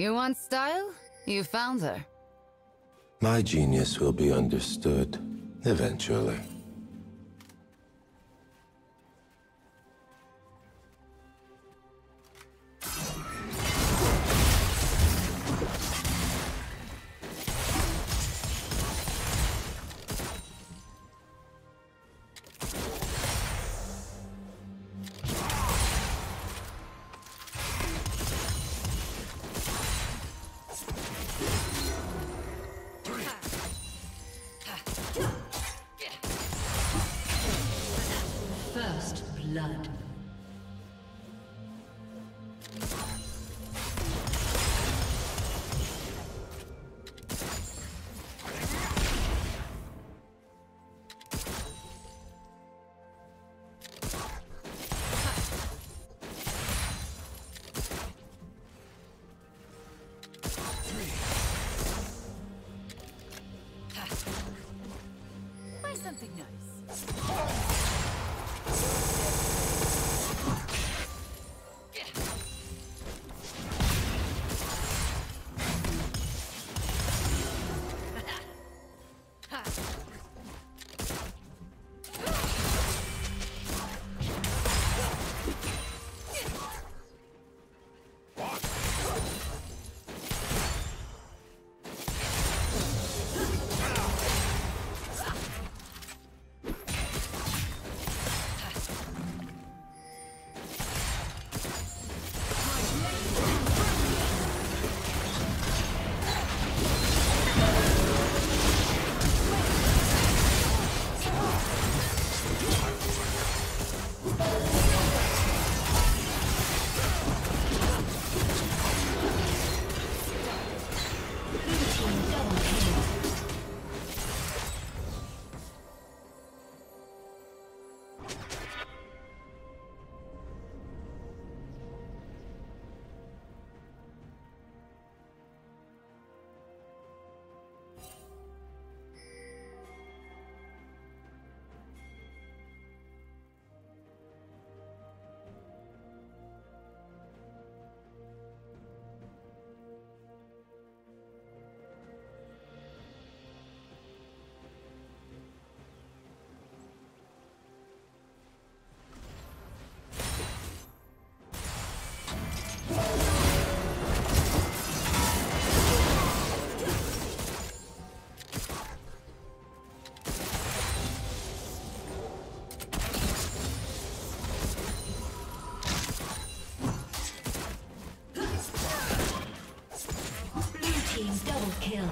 You want style? You found her. My genius will be understood eventually. Blood. Buy something nice. Kill.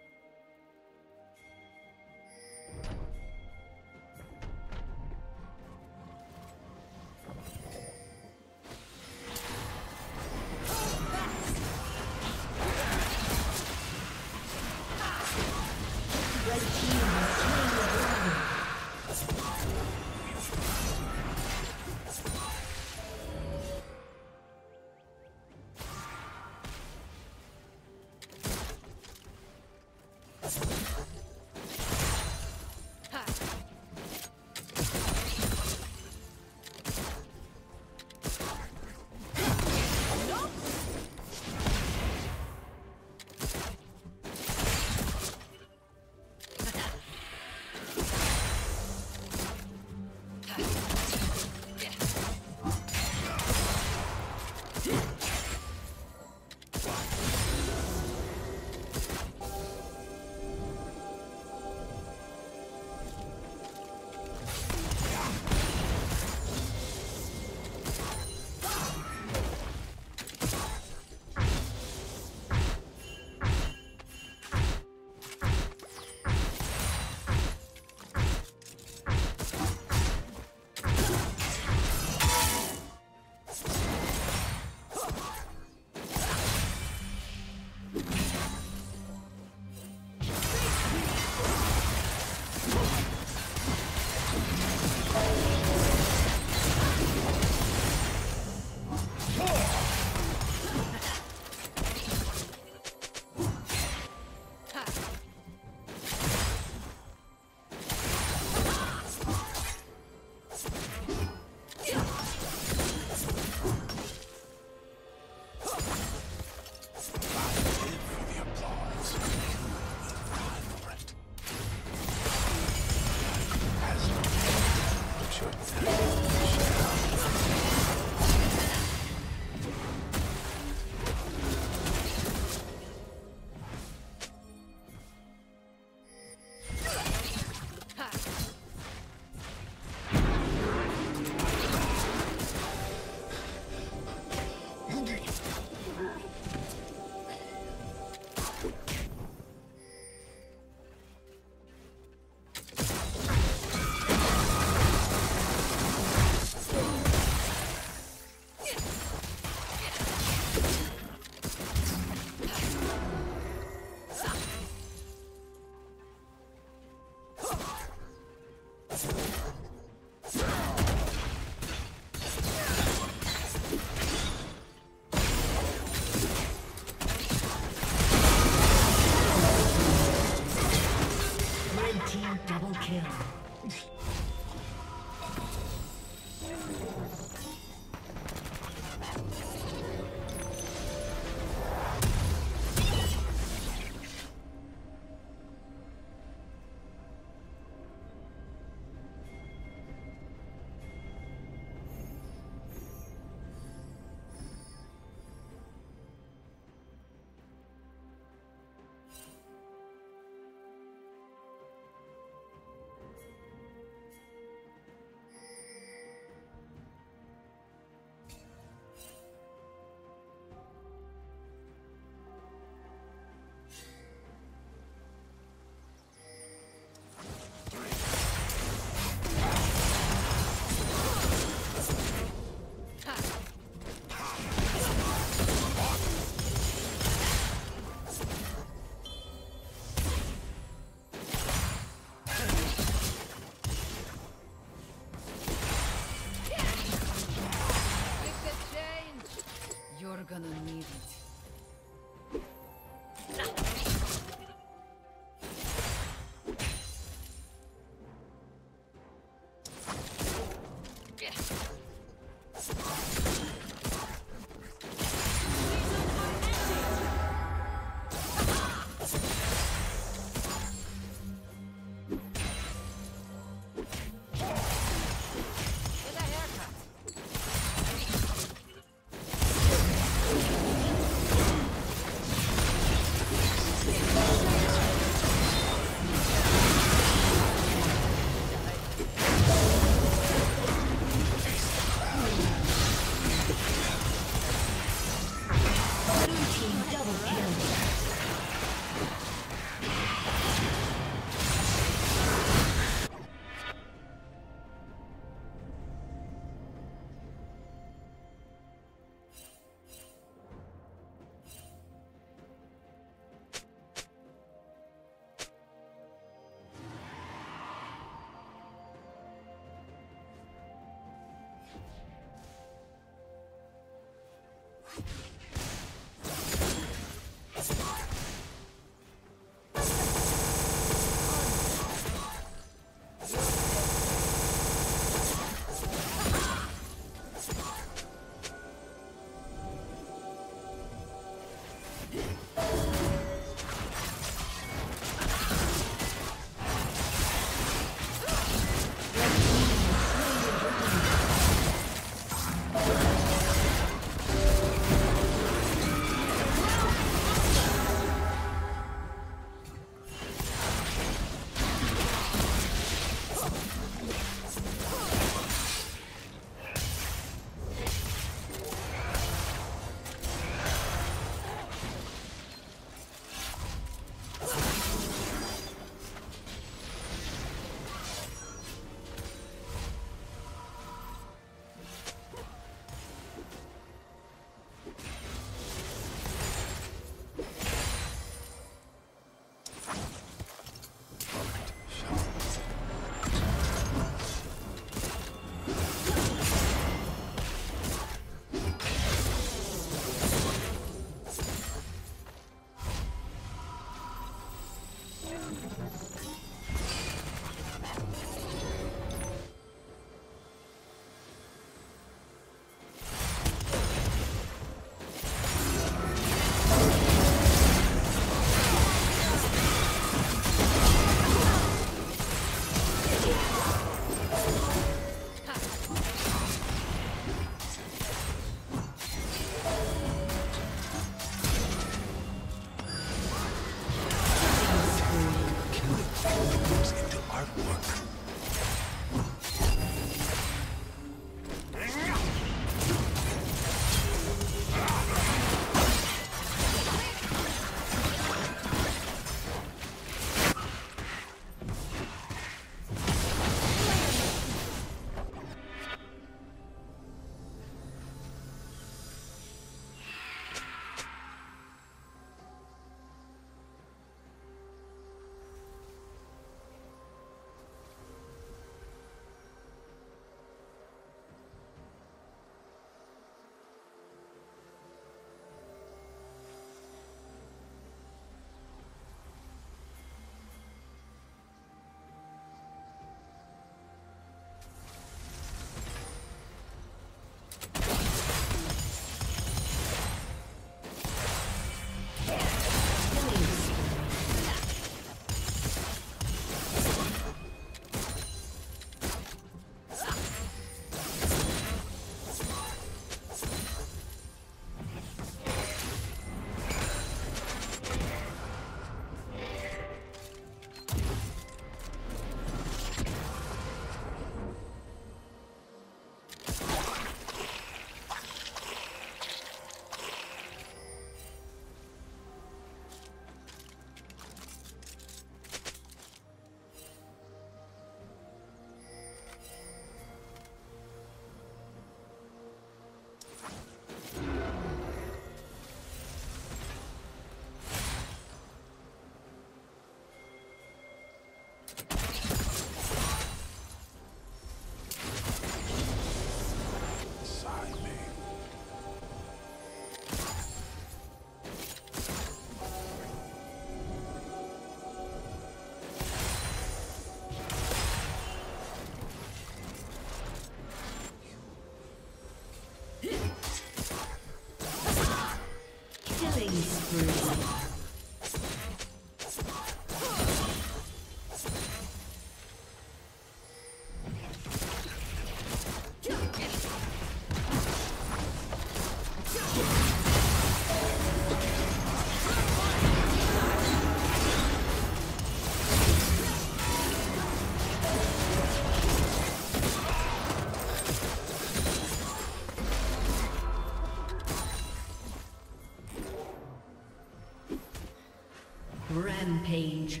Rampage.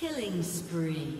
Killing spree.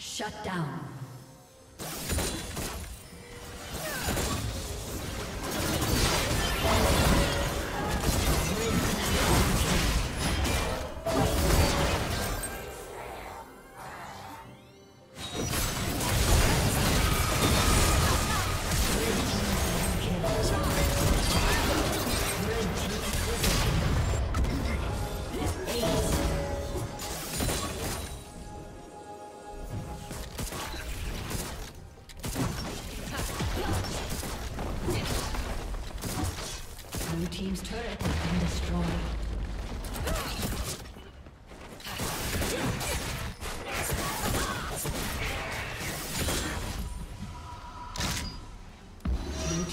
Shut down.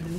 Blue